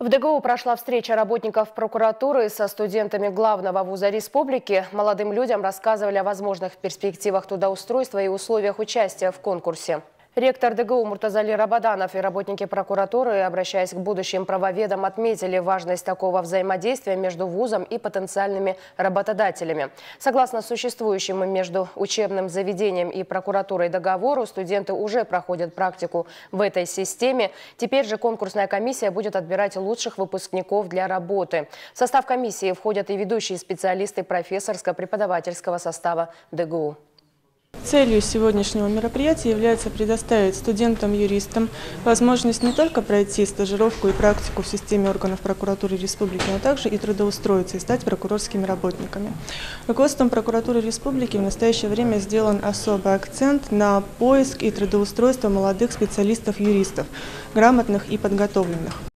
В ДГУ прошла встреча работников прокуратуры со студентами главного вуза республики. Молодым людям рассказывали о возможных перспективах трудоустройства и условиях участия в конкурсе. Ректор ДГУ Муртазали Рабаданов и работники прокуратуры, обращаясь к будущим правоведам, отметили важность такого взаимодействия между вузом и потенциальными работодателями. Согласно существующему между учебным заведением и прокуратурой договору, студенты уже проходят практику в этой системе. Теперь же конкурсная комиссия будет отбирать лучших выпускников для работы. В состав комиссии входят и ведущие специалисты профессорско-преподавательского состава ДГУ. Целью сегодняшнего мероприятия является предоставить студентам-юристам возможность не только пройти стажировку и практику в системе органов прокуратуры Республики, но также и трудоустроиться и стать прокурорскими работниками. Руководством прокуратуры Республики в настоящее время сделан особый акцент на поиск и трудоустройство молодых специалистов-юристов, грамотных и подготовленных.